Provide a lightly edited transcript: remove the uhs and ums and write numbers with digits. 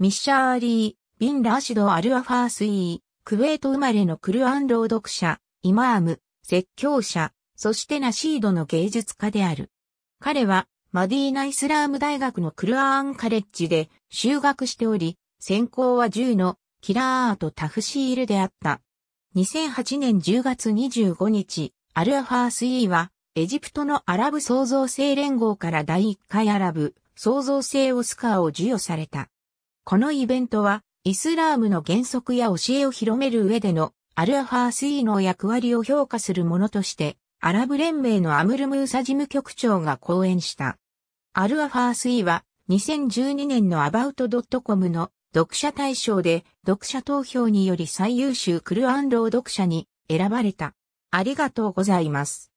ミッシャー・アリー、ビン・ラシド・アル・アファースイー、クウェート生まれのクルアン朗読者、イマーム、説教者、そしてナシードの芸術家である。彼は、マディーナ・イスラーム大学のクルアーンカレッジで修学しており、専攻は銃のキラーアートタフシールであった。2008年10月25日、アル・アファースイーは、エジプトのアラブ創造性連合から第1回アラブ創造性オスカーを授与された。このイベントは、イスラームの原則や教えを広める上での、アル・アファースイーの役割を評価するものとして、アラブ連盟のアムル・ムーサ事務局長が講演した。アル・アファースイーは、2012年のアバウト・ドット・コムの読者大賞で、読者投票により最優秀クルアン朗読者に選ばれた。ありがとうございます。